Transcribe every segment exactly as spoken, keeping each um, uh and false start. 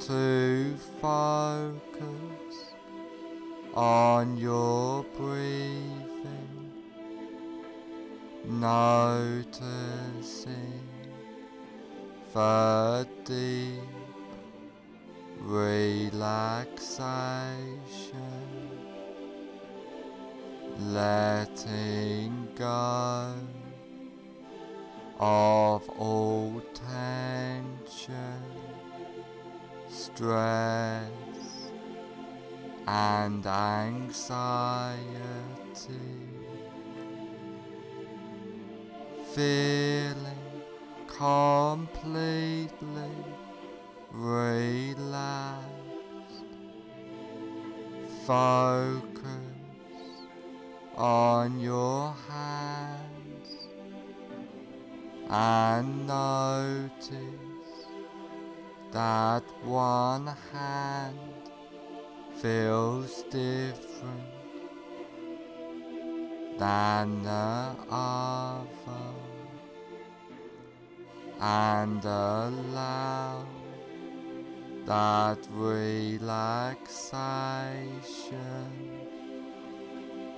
to focus on your breathing, noticing the deep relaxation, letting go of all tension, stress and anxiety, feeling completely relaxed. Focus on your hands and notice that one hand feels different than the other, and allow that relaxation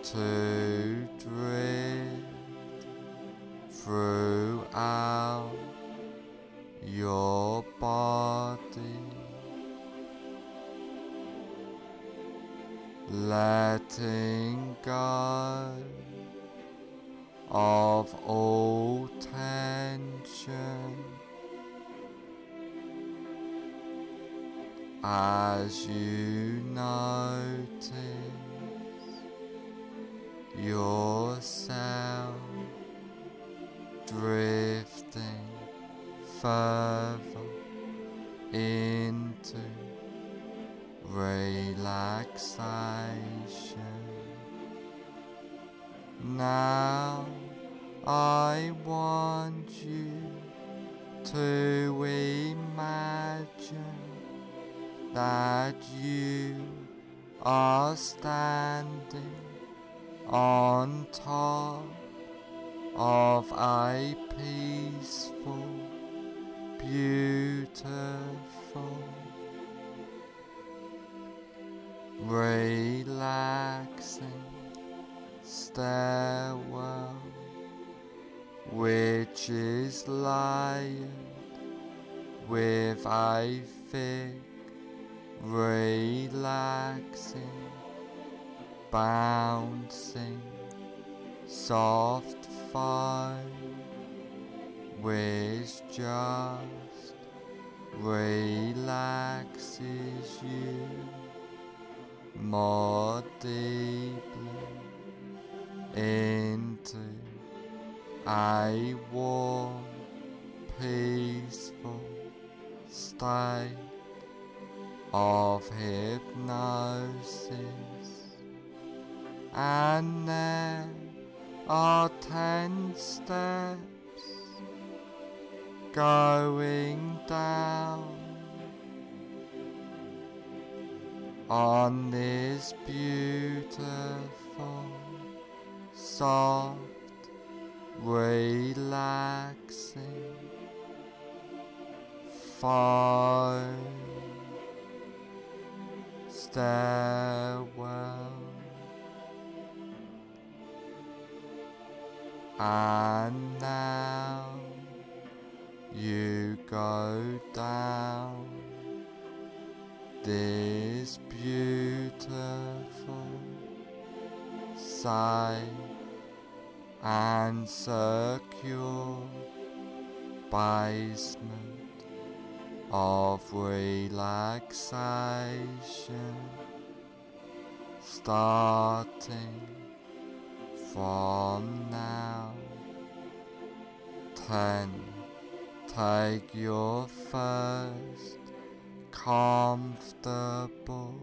to drift throughout your body, letting go of all tension as you notice yourself drifting further into relaxation. Now I want you to imagine that you are standing on top of a peaceful, beautiful, relaxing stairwell, which is lined with a thick, relaxing, bouncing, soft foam, which just relaxes you more deeply into a warm, peaceful state of hypnosis. And then are ten steps going down on this beautiful, soft, relaxing foam stairwell. And now you go down this beautiful, safe and secure basement of relaxation, starting from now. Ten, ten, Take your first comfortable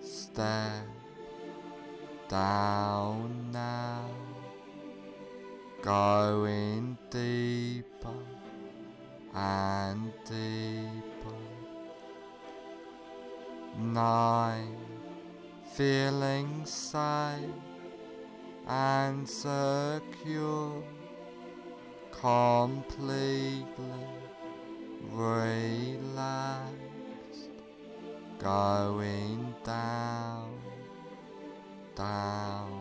step down now, going deeper and deeper. Nine, feeling safe and secure, completely relaxed, going down, down,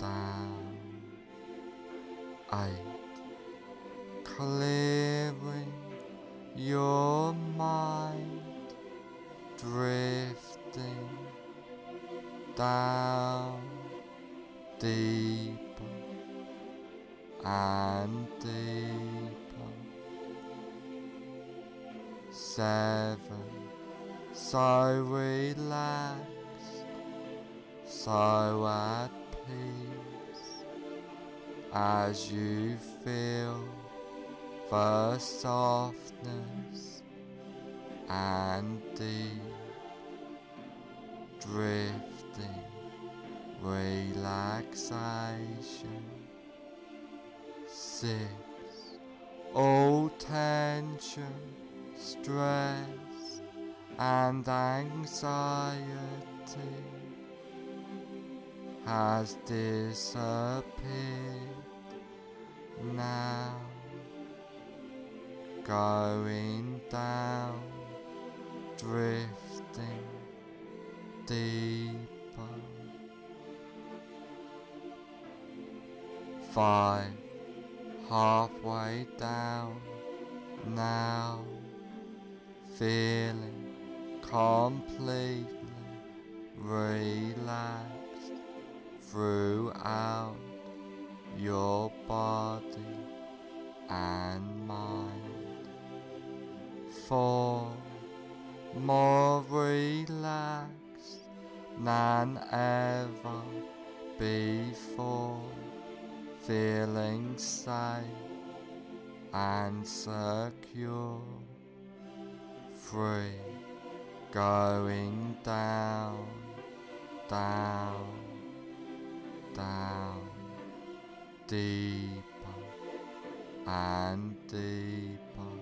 down. Eight, clearing your mind, drifting down deep and deeper. Seven, so relaxed, so at peace, as you feel the softness and deep drifting relaxation. Six, all tension, stress and anxiety has disappeared now, going down, drifting deeper. Five, halfway down now, feeling completely relaxed throughout your body and mind. Four, more relaxed than ever before, feeling safe and secure. Free, going down, down, down, deeper and deeper.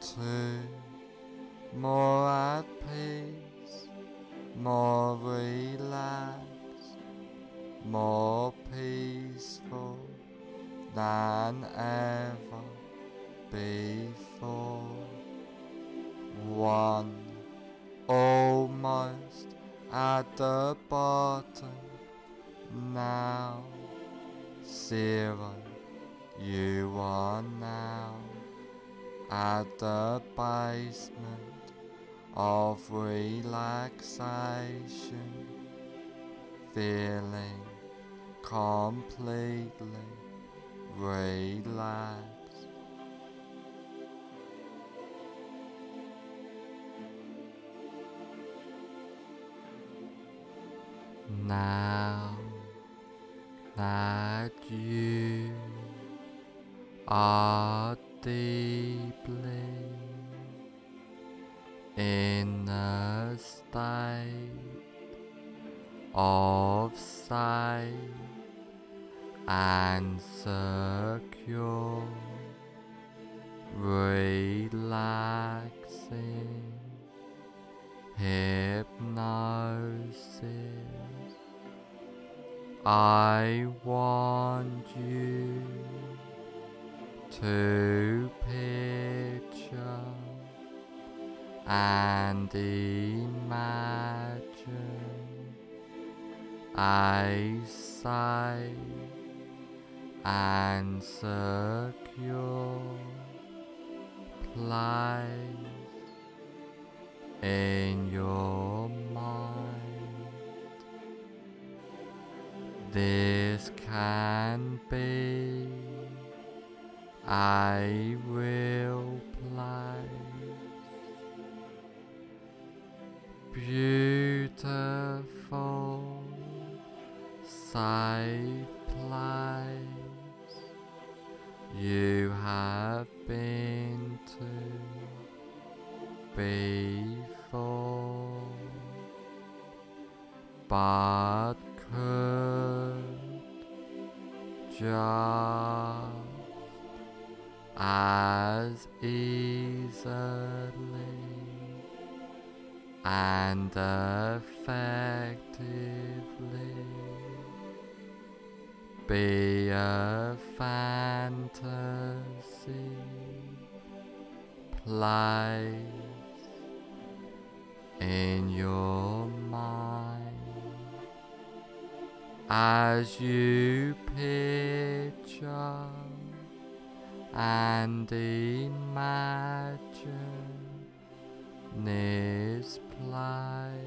Two, more at peace, more relaxed, more peaceful than ever before. One, almost at the bottom now. Zero, you are now at the basement of relaxation, feeling completely relaxed. Now that you are deeply in a state of sight and secure, relaxing hypnosis, I want you to picture and imagine a sight and secure place in your mind. This can be a real place, beautiful, safe place. You but could just as easily and effectively be a fantasy place in your mind as you picture and imagine this place.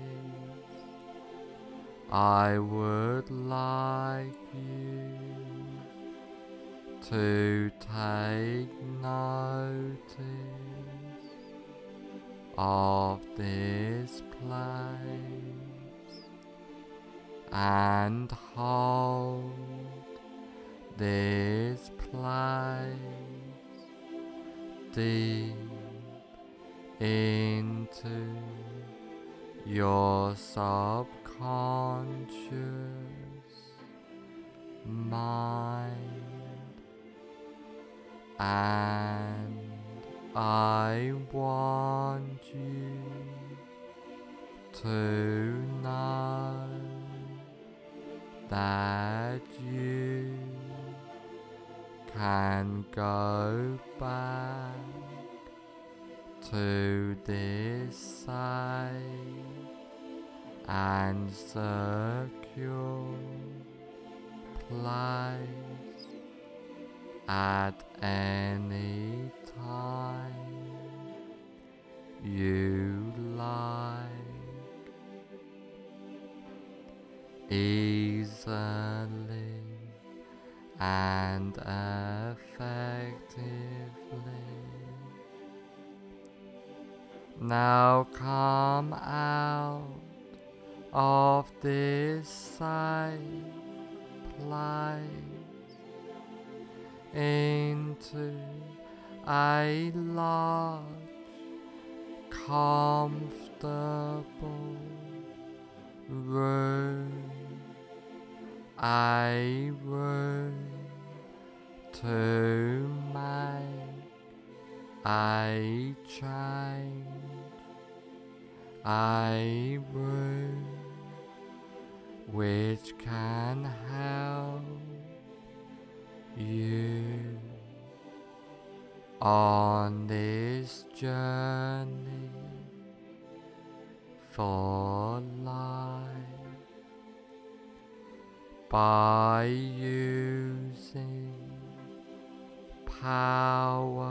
I would like you to take notice of this place and hold this place deep into your subconscious mind, and I want you to know that you can go back to this side and secure place at any time you like, easily and effectively. Now come out of this safe place into a large, comfortable room, a room to make a change, a room which can help you on this journey for life by using powerful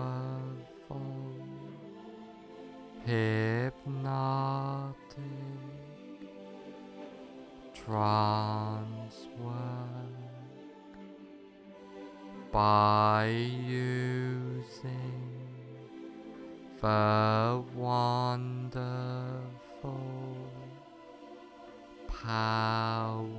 hypnotic trance work, by using the wonderful powers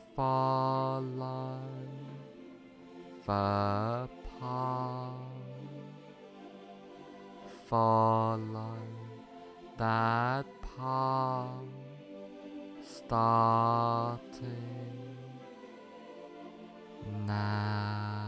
follow the path. Follow that path, starting now.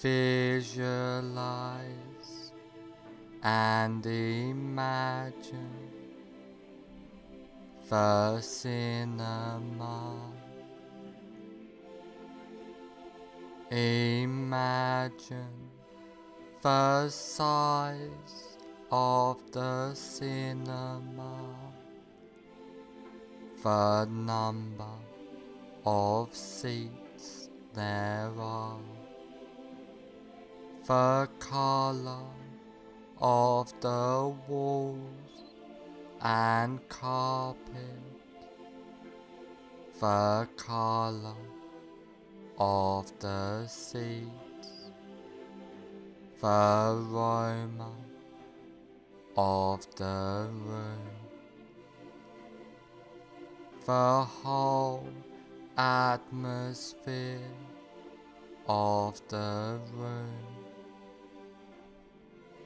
Visualize and imagine the cinema. Imagine the size of the cinema, the number of seats there are, the color of the walls and carpet, the color of the seats, the aroma of the room, the whole atmosphere of the room.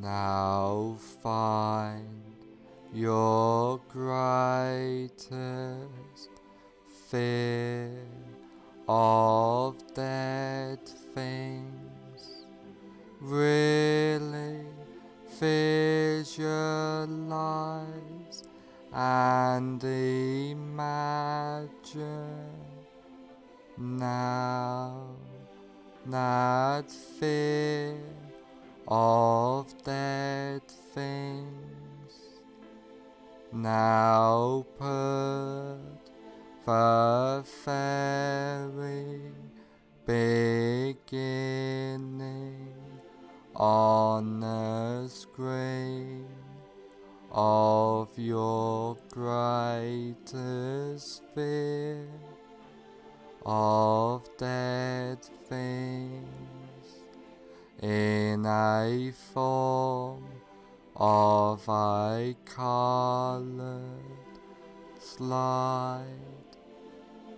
Now find your greatest fear of dead things. Really visualize and imagine now that fear of dead things. Now put the very beginning on the screen of your greatest fear of dead things, in a form of a colored slide.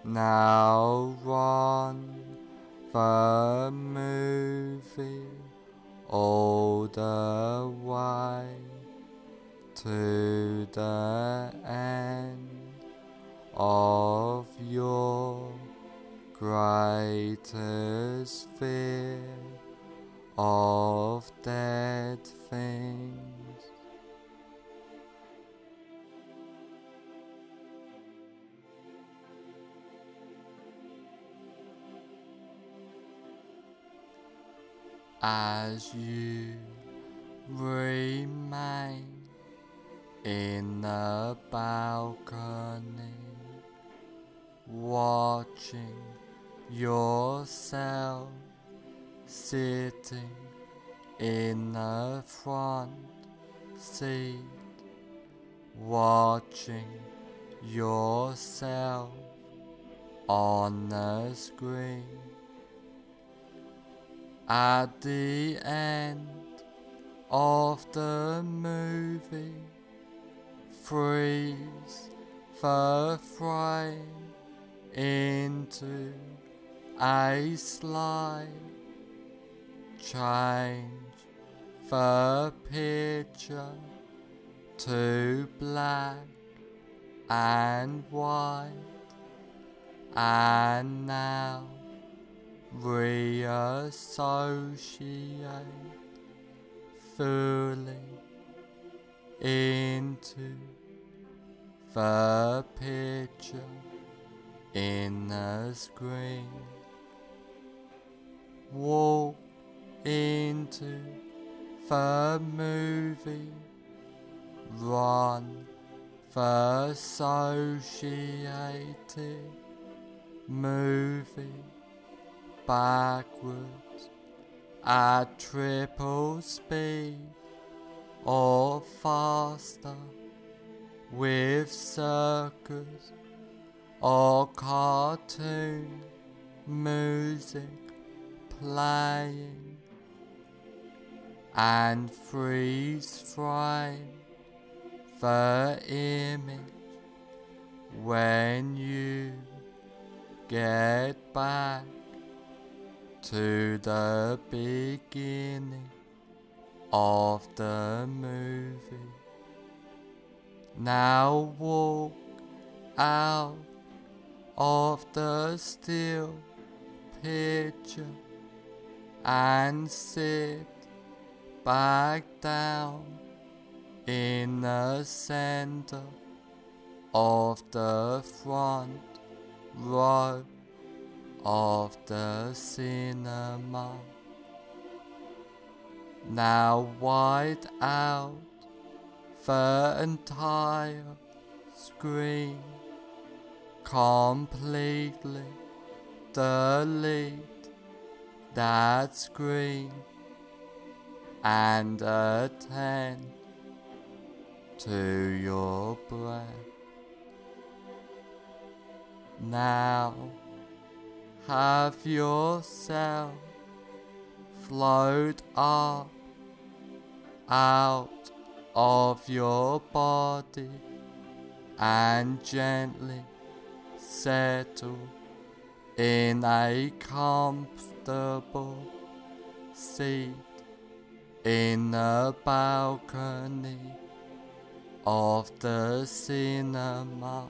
Now run the movie all the way to the end of your greatest fear of dead things. as you remain in the balcony, watching yourself sitting in the front seat, watching yourself on the screen. At the end of the movie, freeze the frame into a slide, change the picture to black and white, and now reassociate fully into the picture in the screen. Walk into the movie, run the associated movie backwards at triple speed or faster, with circus or cartoon music playing, and freeze frame the image when you get back to the beginning of the movie. Now walk out of the still picture and sit back down in the center of the front row of the cinema. Now wide out the entire screen, completely delete that screen and attend to your breath. Now have yourself float up out of your body and gently settle in a comfortable seat in the balcony of the cinema,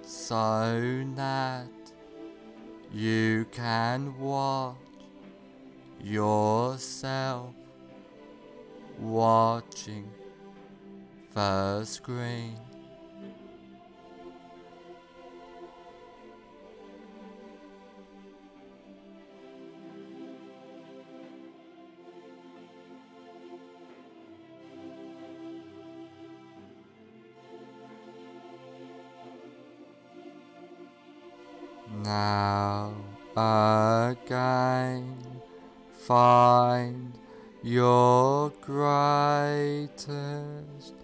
so that you can watch yourself watching the screen. Now again find your greatest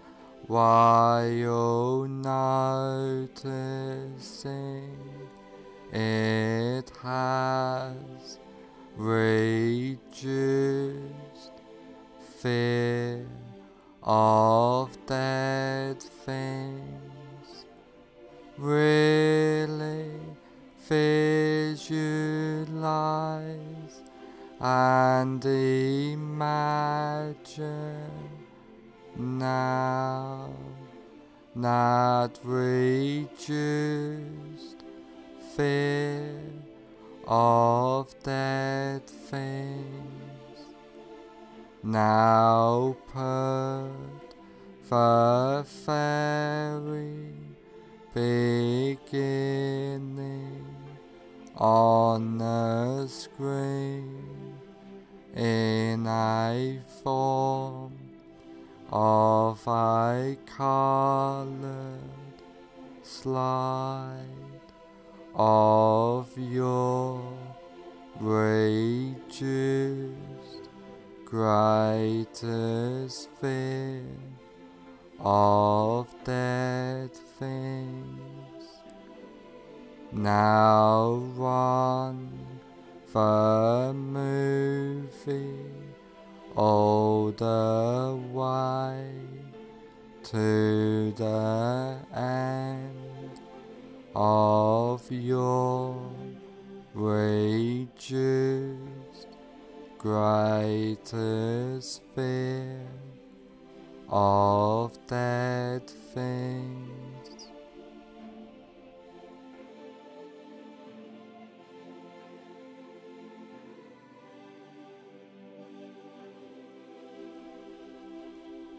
while noticing it has reduced fear of dead things. Really visualize and imagine now, not reduced fear of dead things. Now put the fairy beginning on the screen in a form of a coloured slide of your reduced greatest fear of dead things. Now run the movie all the way to the end of your reduced greatest fear of dead things.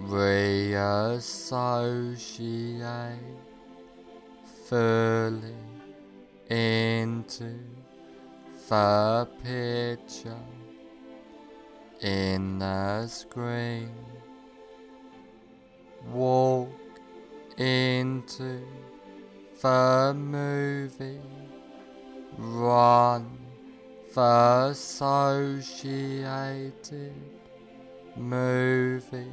reassociate fully into the picture in the screen. Walk into the movie, run the associated movie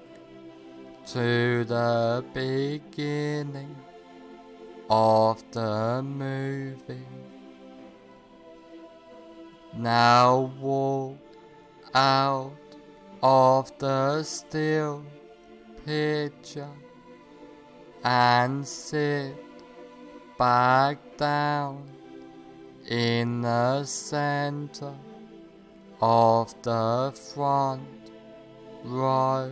to the beginning of the movie. Now walk out of the still picture and sit back down in the center of the front row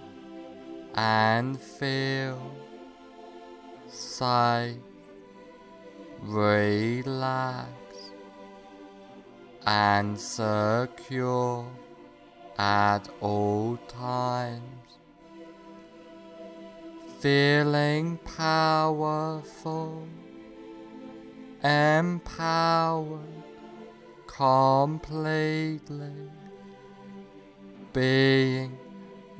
and feel safe, relaxed and secure at all times, feeling powerful, empowered completely, being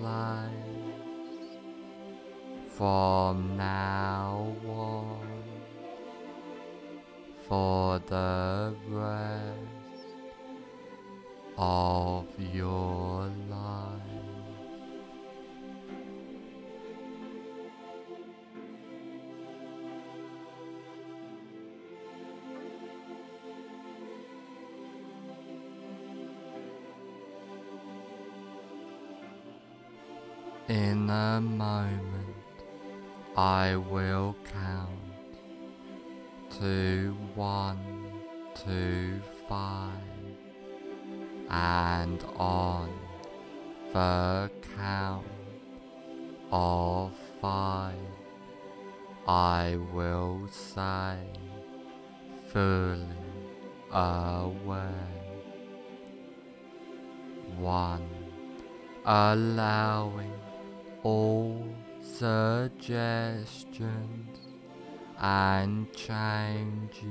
place from now on for the rest of your life. In a moment, I will count to one, two, five, and on the count of five, I will say, fully aware. One, allowing all suggestions and changes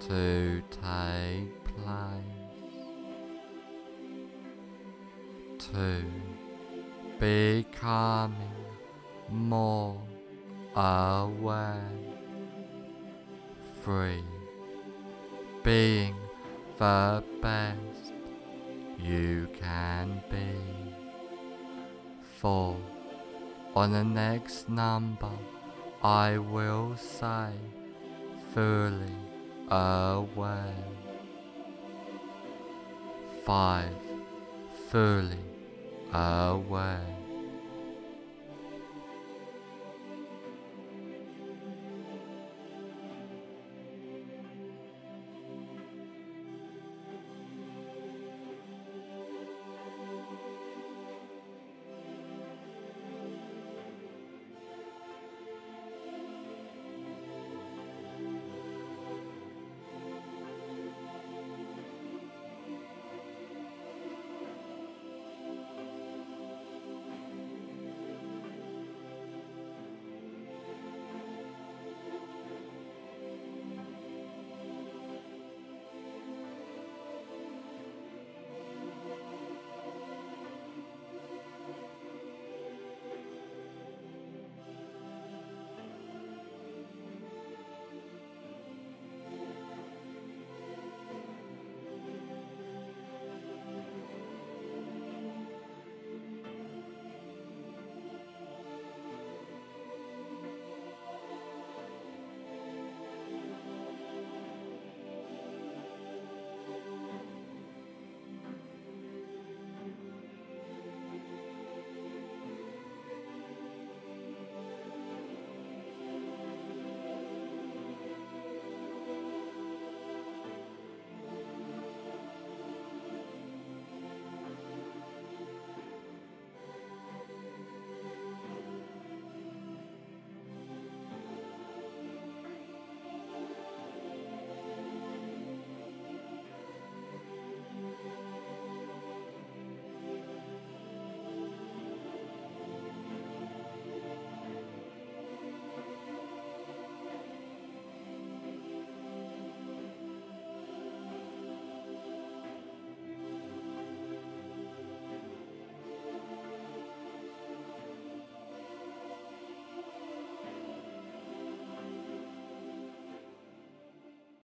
to take place. Two, becoming more aware. Three, being the best you can be. Four, on the next number, I will say, fully aware. Five, fully aware.